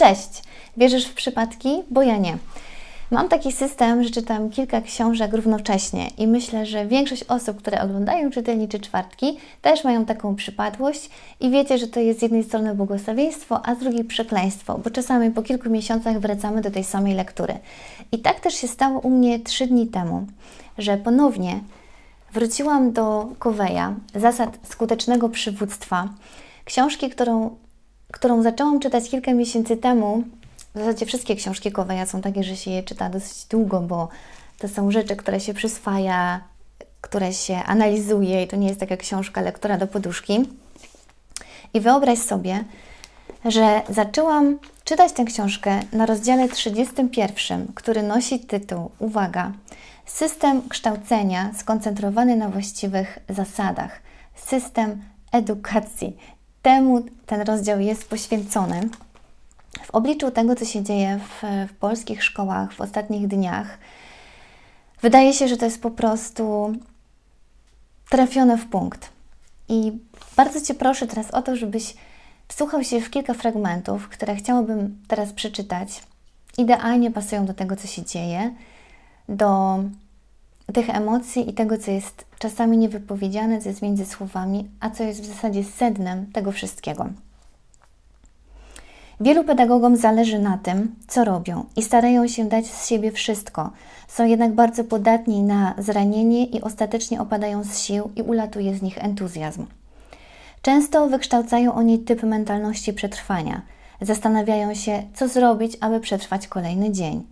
Cześć! Wierzysz w przypadki? Bo ja nie. Mam taki system, że czytam kilka książek równocześnie i myślę, że większość osób, które oglądają Czytelniczy Czwartki, też mają taką przypadłość i wiecie, że to jest z jednej strony błogosławieństwo, a z drugiej przekleństwo, bo czasami po kilku miesiącach wracamy do tej samej lektury. I tak też się stało u mnie 3 dni temu, że ponownie wróciłam do Coveya, Zasad skutecznego przywództwa, książki, którą zaczęłam czytać kilka miesięcy temu. W zasadzie wszystkie książki Coveya są takie, że się je czyta dosyć długo, bo to są rzeczy, które się przyswaja, które się analizuje i to nie jest taka książka lektura do poduszki. I wyobraź sobie, że zaczęłam czytać tę książkę na rozdziale 31, który nosi tytuł, uwaga, System kształcenia skoncentrowany na właściwych zasadach. System edukacji. Temu ten rozdział jest poświęcony. W obliczu tego, co się dzieje w polskich szkołach w ostatnich dniach, wydaje się, że to jest po prostu trafione w punkt. I bardzo Cię proszę teraz o to, żebyś wsłuchał się w kilka fragmentów, które chciałabym teraz przeczytać. Idealnie pasują do tego, co się dzieje, do tych emocji i tego, co jest czasami niewypowiedziane, co jest między słowami, a co jest w zasadzie sednem tego wszystkiego. Wielu pedagogom zależy na tym, co robią i starają się dać z siebie wszystko. Są jednak bardzo podatni na zranienie i ostatecznie opadają z sił i ulatuje z nich entuzjazm. Często wykształcają oni typ mentalności przetrwania. Zastanawiają się, co zrobić, aby przetrwać kolejny dzień.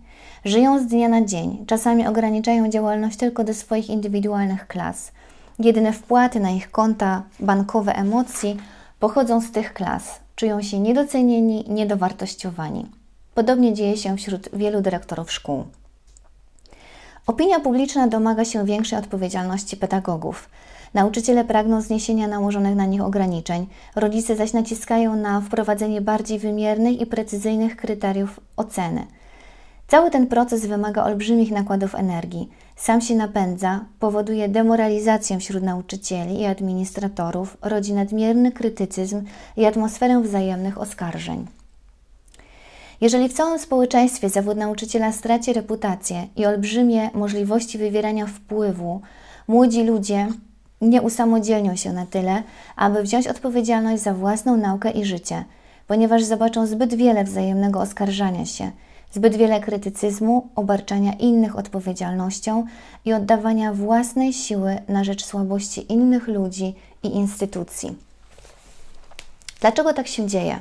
Żyją z dnia na dzień, czasami ograniczają działalność tylko do swoich indywidualnych klas. Jedyne wpłaty na ich konta bankowe emocji pochodzą z tych klas. Czują się niedocenieni, niedowartościowani. Podobnie dzieje się wśród wielu dyrektorów szkół. Opinia publiczna domaga się większej odpowiedzialności pedagogów. Nauczyciele pragną zniesienia nałożonych na nich ograniczeń, rodzice zaś naciskają na wprowadzenie bardziej wymiernych i precyzyjnych kryteriów oceny. Cały ten proces wymaga olbrzymich nakładów energii. Sam się napędza, powoduje demoralizację wśród nauczycieli i administratorów, rodzi nadmierny krytycyzm i atmosferę wzajemnych oskarżeń. Jeżeli w całym społeczeństwie zawód nauczyciela straci reputację i olbrzymie możliwości wywierania wpływu, młodzi ludzie nie usamodzielnią się na tyle, aby wziąć odpowiedzialność za własną naukę i życie, ponieważ zobaczą zbyt wiele wzajemnego oskarżania się, zbyt wiele krytycyzmu, obarczania innych odpowiedzialnością i oddawania własnej siły na rzecz słabości innych ludzi i instytucji. Dlaczego tak się dzieje?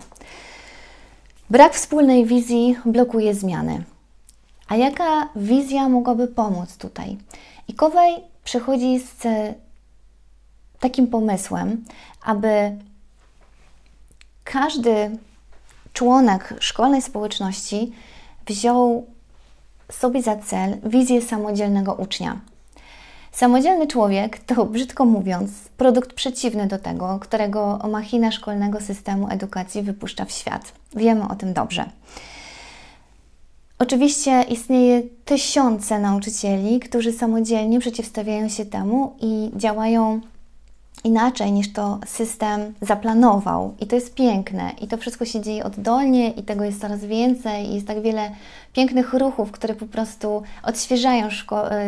Brak wspólnej wizji blokuje zmiany. A jaka wizja mogłaby pomóc tutaj? I Covey przychodzi z takim pomysłem, aby każdy członek szkolnej społeczności wziął sobie za cel wizję samodzielnego ucznia. Samodzielny człowiek to, brzydko mówiąc, produkt przeciwny do tego, którego machina szkolnego systemu edukacji wypuszcza w świat. Wiemy o tym dobrze. Oczywiście istnieje tysiące nauczycieli, którzy samodzielnie przeciwstawiają się temu i działają inaczej niż to system zaplanował. I to jest piękne. I to wszystko się dzieje oddolnie i tego jest coraz więcej. I jest tak wiele pięknych ruchów, które po prostu odświeżają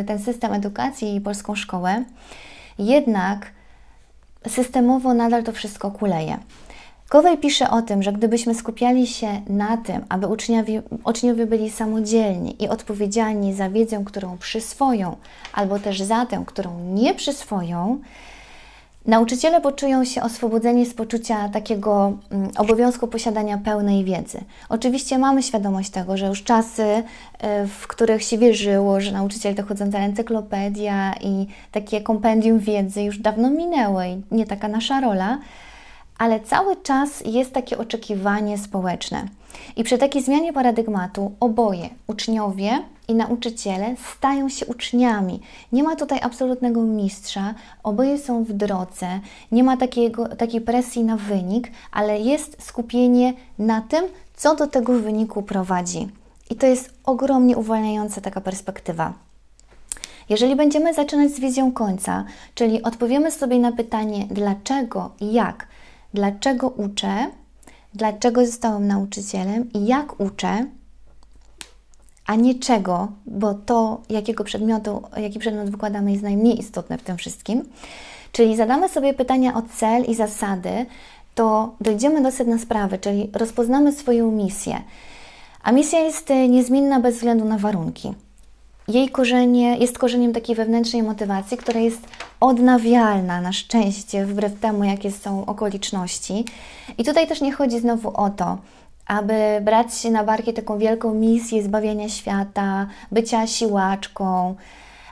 ten system edukacji i polską szkołę. Jednak systemowo nadal to wszystko kuleje. Covey pisze o tym, że gdybyśmy skupiali się na tym, aby uczniowie byli samodzielni i odpowiedzialni za wiedzę, którą przyswoją, albo też za tę, którą nie przyswoją, nauczyciele poczują się oswobodzeni z poczucia takiego obowiązku posiadania pełnej wiedzy. Oczywiście mamy świadomość tego, że już czasy, w których się wierzyło, że nauczyciel to chodząca encyklopedia i takie kompendium wiedzy już dawno minęły i nie taka nasza rola, ale cały czas jest takie oczekiwanie społeczne. I przy takiej zmianie paradygmatu oboje, uczniowie i nauczyciele, stają się uczniami. Nie ma tutaj absolutnego mistrza, oboje są w drodze, nie ma takiej presji na wynik, ale jest skupienie na tym, co do tego wyniku prowadzi. I to jest ogromnie uwalniająca taka perspektywa. Jeżeli będziemy zaczynać z wizją końca, czyli odpowiemy sobie na pytanie dlaczego i jak, dlaczego uczę, dlaczego zostałam nauczycielem i jak uczę, a nie czego, bo to, jaki przedmiot wykładamy, jest najmniej istotne w tym wszystkim. Czyli zadamy sobie pytania o cel i zasady, to dojdziemy do sedna sprawy, czyli rozpoznamy swoją misję. A misja jest niezmienna bez względu na warunki. Jej korzenie jest korzeniem takiej wewnętrznej motywacji, która jest odnawialna na szczęście, wbrew temu, jakie są okoliczności. I tutaj też nie chodzi znowu o to, aby brać się na barki taką wielką misję zbawienia świata, bycia siłaczką,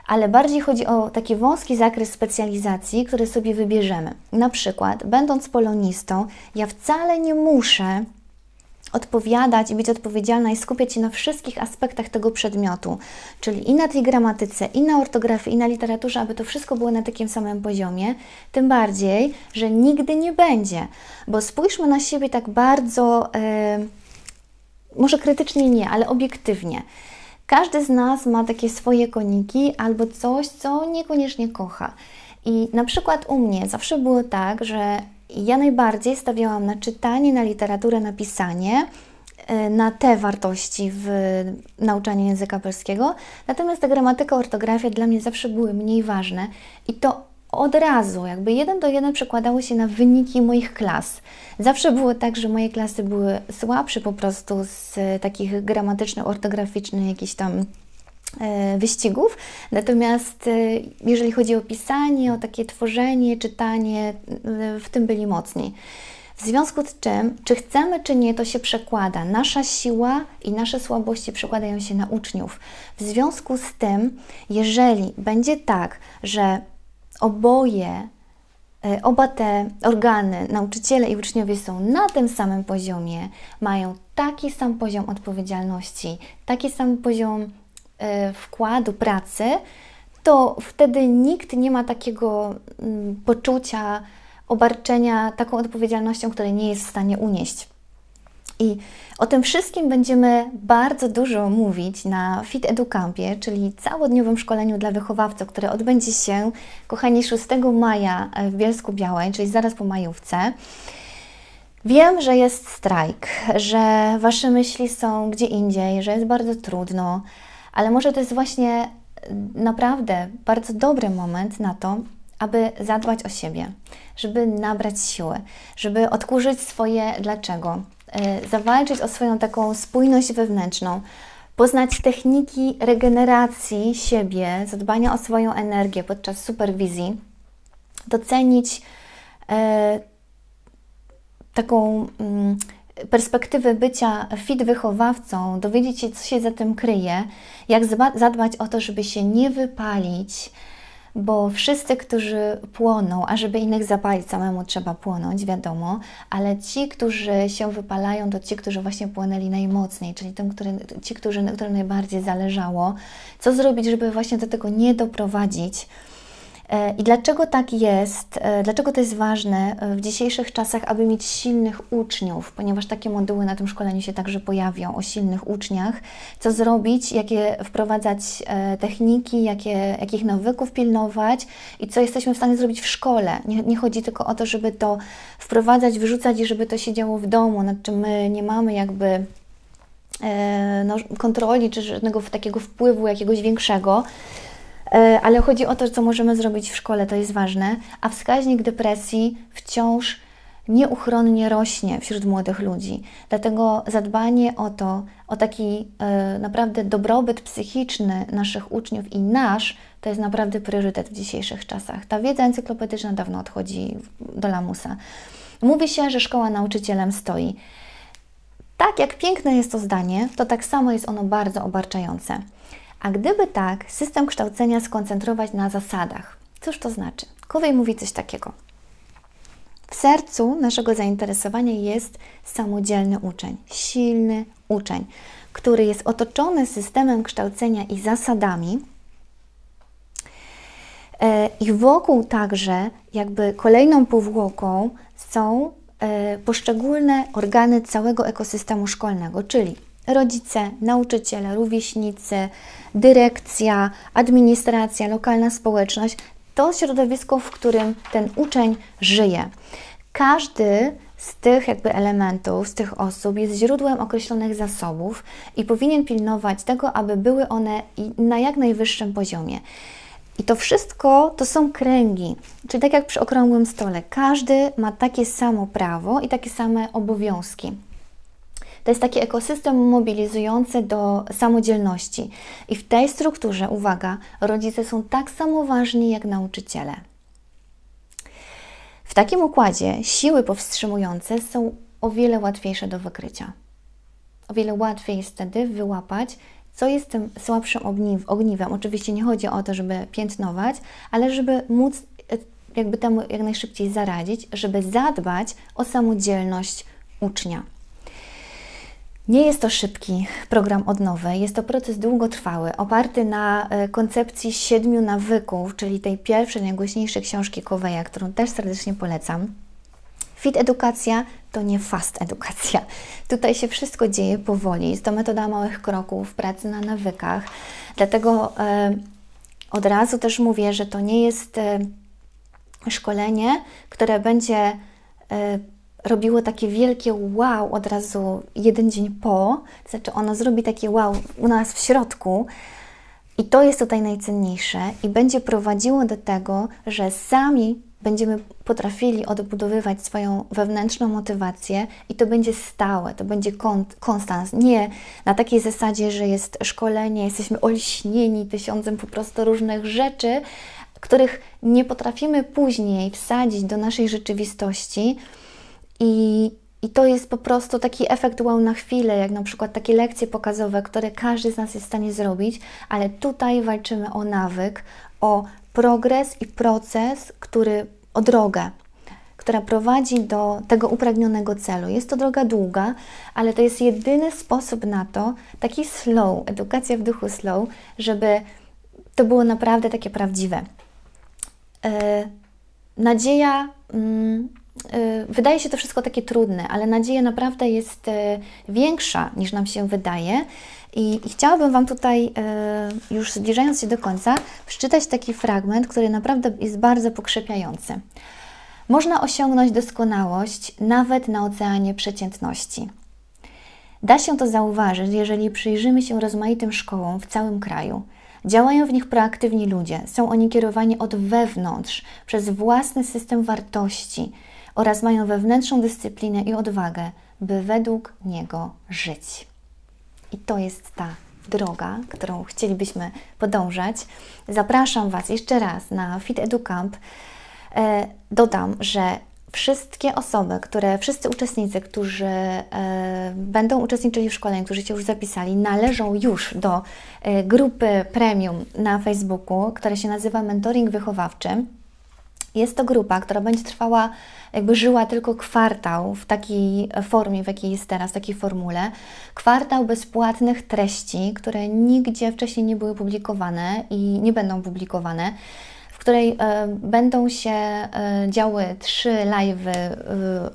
ale bardziej chodzi o taki wąski zakres specjalizacji, który sobie wybierzemy. Na przykład, będąc polonistą, ja wcale nie muszę odpowiadać i być odpowiedzialna i skupiać się na wszystkich aspektach tego przedmiotu, czyli i na tej gramatyce, i na ortografii, i na literaturze, aby to wszystko było na takim samym poziomie, tym bardziej, że nigdy nie będzie, bo spójrzmy na siebie tak bardzo, może krytycznie nie, ale obiektywnie. Każdy z nas ma takie swoje koniki albo coś, co niekoniecznie kocha. I na przykład u mnie zawsze było tak, że ja najbardziej stawiałam na czytanie, na literaturę, na pisanie, na te wartości w nauczaniu języka polskiego. Natomiast ta gramatyka, ortografia dla mnie zawsze były mniej ważne i to od razu, jakby 1 do 1 przekładało się na wyniki moich klas. Zawsze było tak, że moje klasy były słabsze po prostu z takich gramatyczno-ortograficznych jakichś tam wyścigów, natomiast jeżeli chodzi o pisanie, o takie tworzenie, czytanie, w tym byli mocni. W związku z czym, czy chcemy, czy nie, to się przekłada. Nasza siła i nasze słabości przekładają się na uczniów. W związku z tym, jeżeli będzie tak, że oba te organy, nauczyciele i uczniowie są na tym samym poziomie, mają taki sam poziom odpowiedzialności, taki sam poziom wkładu pracy, to wtedy nikt nie ma takiego poczucia obarczenia taką odpowiedzialnością, której nie jest w stanie unieść. I o tym wszystkim będziemy bardzo dużo mówić na FitEduCampie, czyli całodniowym szkoleniu dla wychowawców, które odbędzie się, kochani, 6 maja w Bielsku Białej, czyli zaraz po majówce. Wiem, że jest strajk, że Wasze myśli są gdzie indziej, że jest bardzo trudno, ale może to jest właśnie naprawdę bardzo dobry moment na to, aby zadbać o siebie, żeby nabrać siły, żeby odkurzyć swoje dlaczego, zawalczyć o swoją taką spójność wewnętrzną, poznać techniki regeneracji siebie, zadbania o swoją energię podczas superwizji, docenić taką perspektywę bycia fit wychowawcą, dowiedzieć się, co się za tym kryje, jak zadbać o to, żeby się nie wypalić, bo wszyscy, którzy płoną, a żeby innych zapalić, samemu trzeba płonąć, wiadomo, ale ci, którzy się wypalają, to ci, którzy właśnie płonęli najmocniej, czyli którym najbardziej zależało. Co zrobić, żeby właśnie do tego nie doprowadzić? I dlaczego tak jest, dlaczego to jest ważne w dzisiejszych czasach, aby mieć silnych uczniów, ponieważ takie moduły na tym szkoleniu się także pojawią, o silnych uczniach, co zrobić, jakie wprowadzać techniki, jakich nawyków pilnować i co jesteśmy w stanie zrobić w szkole. Nie chodzi tylko o to, żeby to wprowadzać, wyrzucać i żeby to się działo w domu, nad czym my nie mamy jakby kontroli czy żadnego takiego wpływu jakiegoś większego, ale chodzi o to, co możemy zrobić w szkole, to jest ważne, a wskaźnik depresji wciąż nieuchronnie rośnie wśród młodych ludzi. Dlatego zadbanie o to, o taki naprawdę dobrobyt psychiczny naszych uczniów i nasz, to jest naprawdę priorytet w dzisiejszych czasach. Ta wiedza encyklopedyczna dawno odchodzi do lamusa. Mówi się, że szkoła nauczycielem stoi. Tak jak piękne jest to zdanie, to tak samo jest ono bardzo obarczające. A gdyby tak, system kształcenia skoncentrować na zasadach. Cóż to znaczy? Covey mówi coś takiego. W sercu naszego zainteresowania jest samodzielny uczeń, silny uczeń, który jest otoczony systemem kształcenia i zasadami i wokół także jakby kolejną powłoką są poszczególne organy całego ekosystemu szkolnego, czyli rodzice, nauczyciele, rówieśnicy, dyrekcja, administracja, lokalna społeczność. To środowisko, w którym ten uczeń żyje. Każdy z tych jakby elementów, z tych osób jest źródłem określonych zasobów i powinien pilnować tego, aby były one na jak najwyższym poziomie. I to wszystko to są kręgi, czyli tak jak przy okrągłym stole, każdy ma takie samo prawo i takie same obowiązki. To jest taki ekosystem mobilizujący do samodzielności. I w tej strukturze, uwaga, rodzice są tak samo ważni jak nauczyciele. W takim układzie siły powstrzymujące są o wiele łatwiejsze do wykrycia. O wiele łatwiej jest wtedy wyłapać, co jest tym słabszym ogniwem. Oczywiście nie chodzi o to, żeby piętnować, ale żeby móc jakby temu jak najszybciej zaradzić, żeby zadbać o samodzielność ucznia. Nie jest to szybki program odnowy, jest to proces długotrwały, oparty na koncepcji 7 nawyków, czyli tej pierwszej, najgłośniejszej książki Coveya, którą też serdecznie polecam. Fit edukacja to nie fast edukacja. Tutaj się wszystko dzieje powoli. Jest to metoda małych kroków, pracy na nawykach. Dlatego od razu też mówię, że to nie jest szkolenie, które będzie robiło takie wielkie wow od razu jeden dzień po, to znaczy ono zrobi takie wow u nas w środku i to jest tutaj najcenniejsze i będzie prowadziło do tego, że sami będziemy potrafili odbudowywać swoją wewnętrzną motywację i to będzie stałe, to będzie konstans. Nie na takiej zasadzie, że jest szkolenie, jesteśmy olśnieni 1000 po prostu różnych rzeczy, których nie potrafimy później wsadzić do naszej rzeczywistości. I to jest po prostu taki efekt wow na chwilę, jak na przykład takie lekcje pokazowe, które każdy z nas jest w stanie zrobić, ale tutaj walczymy o nawyk, o progres i proces, o drogę, która prowadzi do tego upragnionego celu. Jest to droga długa, ale to jest jedyny sposób na to, taki slow, edukacja w duchu slow, żeby to było naprawdę takie prawdziwe. Nadzieja... wydaje się to wszystko takie trudne, ale nadzieja naprawdę jest większa niż nam się wydaje i chciałabym Wam tutaj, już zbliżając się do końca, przeczytać taki fragment, który naprawdę jest bardzo pokrzepiający. Można osiągnąć doskonałość nawet na oceanie przeciętności. Da się to zauważyć, jeżeli przyjrzymy się rozmaitym szkołom w całym kraju. Działają w nich proaktywni ludzie, są oni kierowani od wewnątrz, przez własny system wartości oraz mają wewnętrzną dyscyplinę i odwagę, by według niego żyć. I to jest ta droga, którą chcielibyśmy podążać. Zapraszam Was jeszcze raz na FitEduCamp. Dodam, że wszystkie osoby, wszyscy uczestnicy, którzy będą uczestniczyli w szkoleniu, którzy się już zapisali, należą już do grupy premium na Facebooku, która się nazywa Mentoring Wychowawczy. Jest to grupa, która będzie trwała, jakby żyła tylko kwartał w takiej formie, w jakiej jest teraz, w takiej formule. Kwartał bezpłatnych treści, które nigdzie wcześniej nie były publikowane i nie będą publikowane, w której będą się działy 3 live'y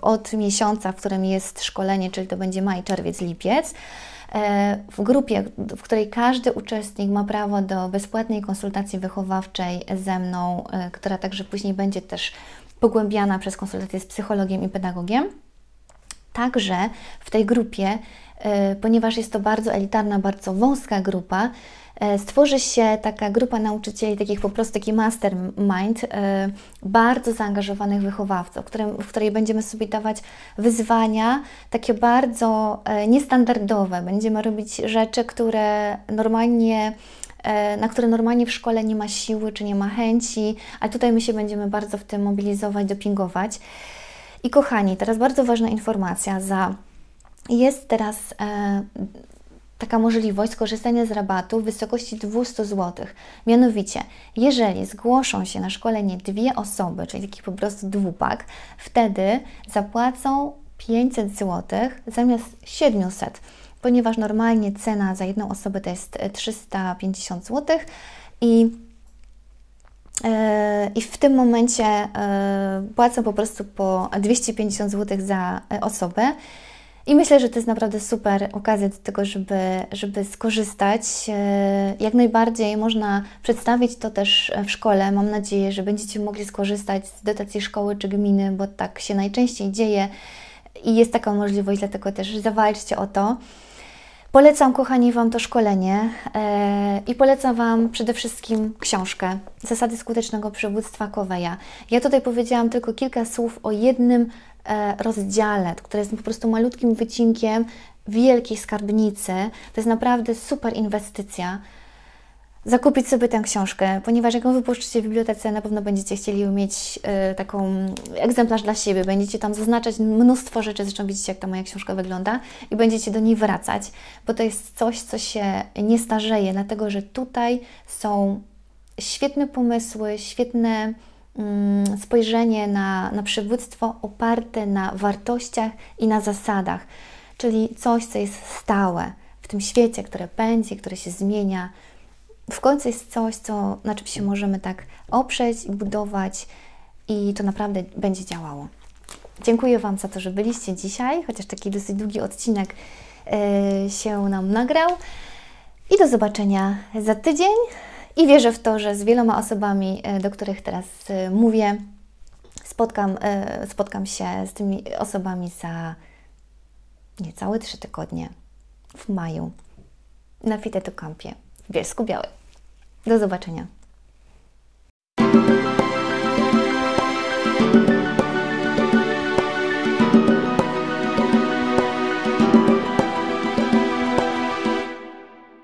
od miesiąca, w którym jest szkolenie, czyli to będzie maj, czerwiec, lipiec. W grupie, w której każdy uczestnik ma prawo do bezpłatnej konsultacji wychowawczej ze mną, która także później będzie też pogłębiana przez konsultacje z psychologiem i pedagogiem. Także w tej grupie, ponieważ jest to bardzo elitarna, bardzo wąska grupa, stworzy się taka grupa nauczycieli, takich po prostu taki mastermind, bardzo zaangażowanych wychowawców, w której będziemy sobie dawać wyzwania takie bardzo niestandardowe. Będziemy robić rzeczy, na które normalnie w szkole nie ma siły czy nie ma chęci, a tutaj my się będziemy bardzo w tym mobilizować, dopingować. I kochani, teraz bardzo ważna informacja. Jest teraz... taka możliwość skorzystania z rabatu w wysokości 200 zł. Mianowicie, jeżeli zgłoszą się na szkolenie 2 osoby, czyli taki po prostu dwupak, wtedy zapłacą 500 zł zamiast 700, ponieważ normalnie cena za jedną osobę to jest 350 zł i w tym momencie płacą po prostu po 250 zł za osobę. I myślę, że to jest naprawdę super okazja do tego, żeby skorzystać. Jak najbardziej można przedstawić to też w szkole. Mam nadzieję, że będziecie mogli skorzystać z dotacji szkoły czy gminy, bo tak się najczęściej dzieje. i jest taka możliwość, dlatego też zawalczcie o to. Polecam, kochani, Wam to szkolenie i polecam Wam przede wszystkim książkę Zasady skutecznego przywództwa Coveya. Ja tutaj powiedziałam tylko kilka słów o jednym rozdziale, który jest po prostu malutkim wycinkiem wielkiej skarbnicy. To jest naprawdę super inwestycja. Zakupić sobie tę książkę, ponieważ jak ją wypuszczycie w bibliotece, na pewno będziecie chcieli mieć taką egzemplarz dla siebie. Będziecie tam zaznaczać mnóstwo rzeczy, zresztą widzicie, jak ta moja książka wygląda i będziecie do niej wracać, bo to jest coś, co się nie starzeje, dlatego że tutaj są świetne pomysły, świetne spojrzenie na przywództwo oparte na wartościach i na zasadach, czyli coś, co jest stałe w tym świecie, które pędzi, które się zmienia. W końcu jest coś, na czym się możemy tak oprzeć i budować i to naprawdę będzie działało. Dziękuję Wam za to, że byliście dzisiaj, chociaż taki dosyć długi odcinek się nam nagrał. I do zobaczenia za tydzień. I wierzę w to, że z wieloma osobami, do których teraz mówię, spotkam się z tymi osobami za niecałe 3 tygodnie w maju na FitEduCampie w Bielsku Białej. Do zobaczenia.